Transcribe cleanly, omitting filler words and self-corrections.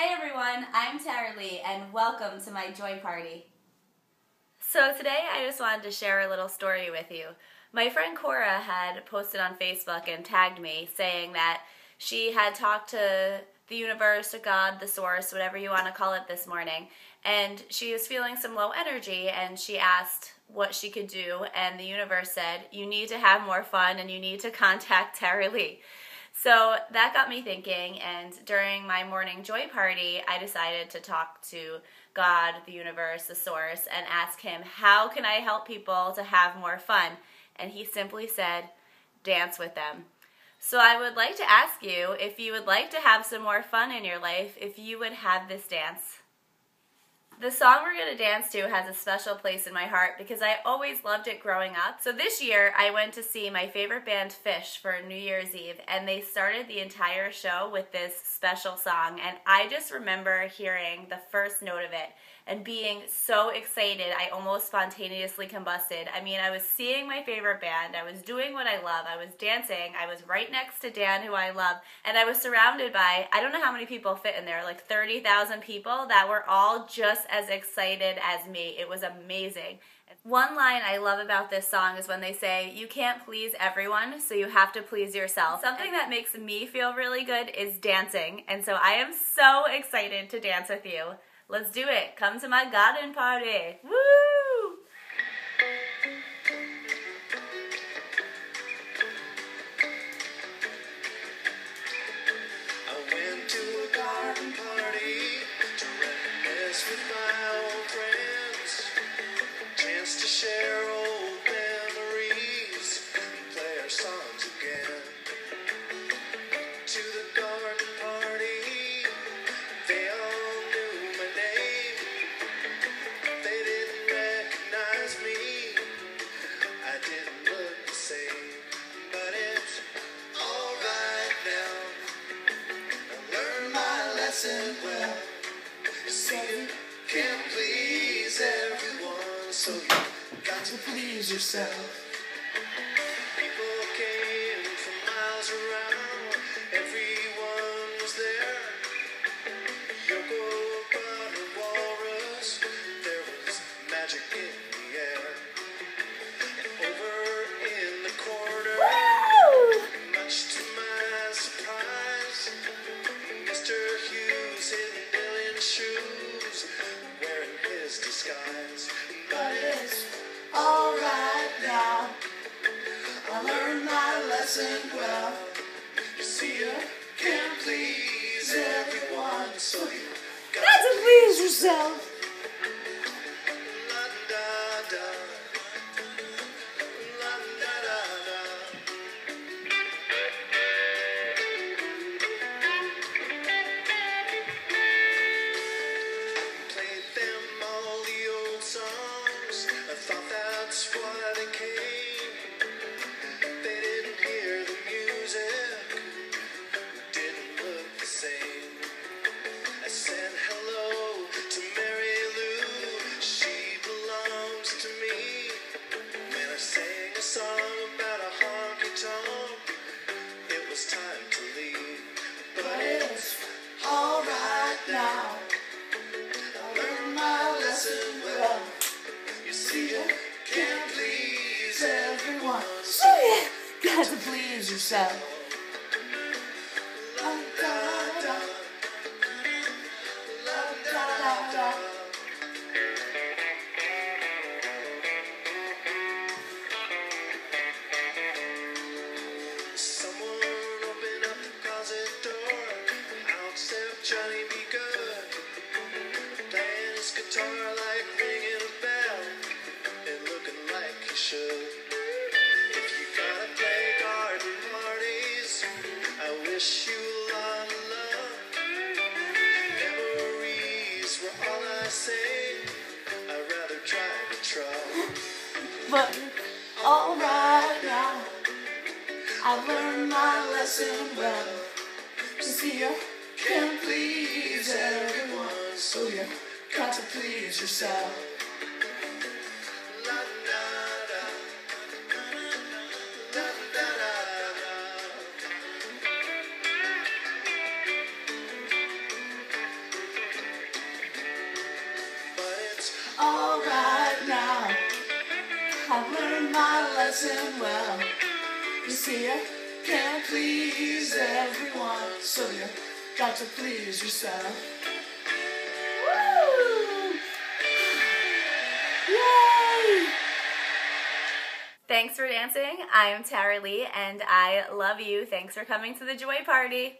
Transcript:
Hey everyone, I'm Taraleigh and welcome to my joy party. So today I just wanted to share a little story with you. My friend Cora had posted on Facebook and tagged me saying that she had talked to the universe, to God, the source, whatever you want to call it this morning, and she was feeling some low energy and she asked what she could do, and the universe said, you need to have more fun and you need to contact Taraleigh. So that got me thinking, and during my morning joy party, I decided to talk to God, the universe, the source, and ask him, how can I help people to have more fun? And he simply said, dance with them. So I would like to ask you if you would like to have some more fun in your life, if you would have this dance. The song we're going to dance to has a special place in my heart because I always loved it growing up. So this year I went to see my favorite band Phish for New Year's Eve, and they started the entire show with this special song, and I just remember hearing the first note of it and being so excited I almost spontaneously combusted. I mean, I was seeing my favorite band, I was doing what I love, I was dancing, I was right next to Dan, who I love, and I was surrounded by, I don't know how many people fit in there, like 30,000 people that were all just as excited as me. It was amazing. One line I love about this song is when they say, you can't please everyone, so you have to please yourself. Something that makes me feel really good is dancing, and so I am so excited to dance with you. Let's do it. Come to my garden party. Woo! Well, so you can't please everyone, so you got to please yourself. People came from miles around, everyone was there. Yoko Ono, walrus, there was magic in the air. And over in the corner, woo! Much to my surprise, Mr. Hughes, shoes, wearing his disguise, but it's all right now. I learned my lesson well. You see, you can't please everyone, so you got to please yourself. To please yourself. La, da, da. La, da, da, da. Someone opened up the closet door. Out stepped Johnny B. Good, playing his guitar like ringing a bell and looking like he should. Wish you a lot of love. Memories were all I say. I'd rather try to try. But all right now, I've learned my lesson well. To see you can't please everyone, so you got to please yourself. I've learned my lesson well. You see, I can't please everyone, so you got to please yourself. Woo! Yay! Thanks for dancing. I am Taraleigh, and I love you. Thanks for coming to the Joy Party.